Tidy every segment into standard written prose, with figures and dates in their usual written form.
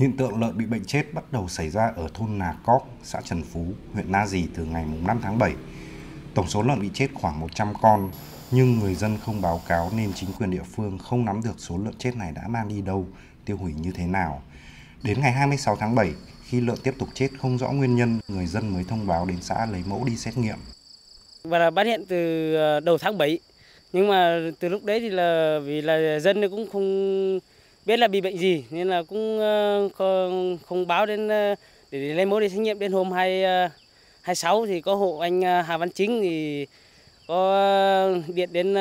Hiện tượng lợn bị bệnh chết bắt đầu xảy ra ở thôn Nà Cóc, xã Trần Phú, huyện Na Rì từ ngày 5 tháng 7. Tổng số lợn bị chết khoảng 100 con, nhưng người dân không báo cáo nên chính quyền địa phương không nắm được số lợn chết này đã mang đi đâu, tiêu hủy như thế nào. Đến ngày 26 tháng 7, khi lợn tiếp tục chết không rõ nguyên nhân, người dân mới thông báo đến xã lấy mẫu đi xét nghiệm. Và phát hiện từ đầu tháng 7, nhưng mà từ lúc đấy thì là vì là dân cũng không biết là bị bệnh gì nên là cũng không báo đến để lấy mẫu đi xét nghiệm. Đến hôm 26 thì có hộ anh Hà Văn Chính thì có điện đến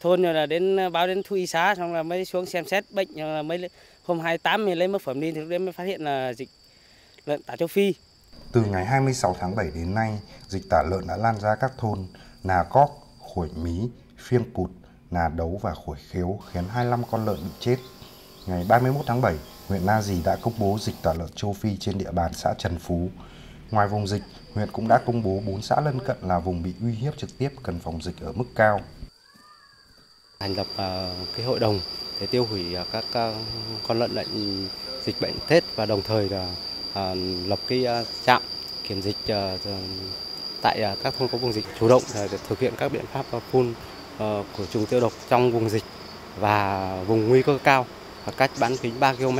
thôn rồi là đến báo đến thú y xá, xong là mới xuống xem xét bệnh, rồi là mới hôm 28 thì lấy mẫu phẩm đi thì lúc đấy mới phát hiện là dịch lợn tả châu Phi. Từ ngày 26 tháng 7 đến nay, dịch tả lợn đã lan ra các thôn Nà Cóc, Khuổi Mí, Phiêng Cụt, Nà Đấu và Khuổi Khéo khiến 25 con lợn bị chết. Ngày 31 tháng 7, huyện Na Rì đã công bố dịch tả lợn châu Phi trên địa bàn xã Trần Phú. Ngoài vùng dịch, huyện cũng đã công bố 4 xã lân cận là vùng bị uy hiếp trực tiếp cần phòng dịch ở mức cao. Thành lập cái hội đồng để tiêu hủy các con lợn lợn dịch bệnh Tết và đồng thời là lập cái trạm kiểm dịch tại các thôn có vùng dịch, chủ động thực hiện các biện pháp phun khử trùng tiêu độc trong vùng dịch và vùng nguy cơ cao, cách bán kính 3 km.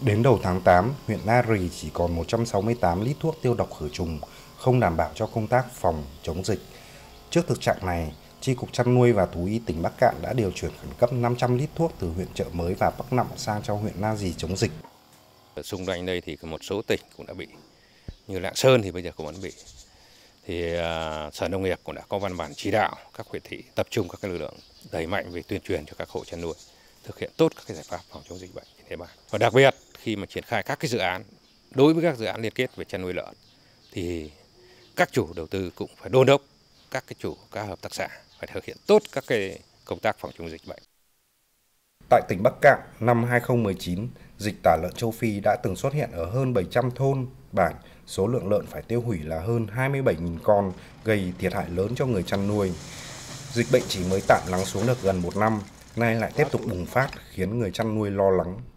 Đến đầu tháng 8, huyện Na Rì chỉ còn 168 lít thuốc tiêu độc khử trùng, không đảm bảo cho công tác phòng chống dịch. Trước thực trạng này, Chi cục Chăn nuôi và Thú y tỉnh Bắc Cạn đã điều chuyển khẩn cấp 500 lít thuốc từ huyện Chợ Mới và Bắc Nậm sang cho huyện Na Rì chống dịch. Ở xung quanh đây thì một số tỉnh cũng đã bị, như Lạng Sơn thì bây giờ cũng vẫn bị. Thì Sở Nông nghiệp cũng đã có văn bản chỉ đạo các huyện thị tập trung các lực lượng đẩy mạnh về tuyên truyền cho các hộ chăn nuôi thực hiện tốt các giải pháp phòng chống dịch bệnh trên địa bàn. Và đặc biệt khi mà triển khai các dự án, đối với các dự án liên kết về chăn nuôi lợn thì các chủ đầu tư cũng phải đôn đốc các chủ các hợp tác xã phải thực hiện tốt các công tác phòng chống dịch bệnh. Tại tỉnh Bắc Cạn, năm 2019, dịch tả lợn châu Phi đã từng xuất hiện ở hơn 700 thôn, bản. Số lượng lợn phải tiêu hủy là hơn 27.000 con, gây thiệt hại lớn cho người chăn nuôi. Dịch bệnh chỉ mới tạm lắng xuống được gần một năm, nay lại tiếp tục bùng phát khiến người chăn nuôi lo lắng.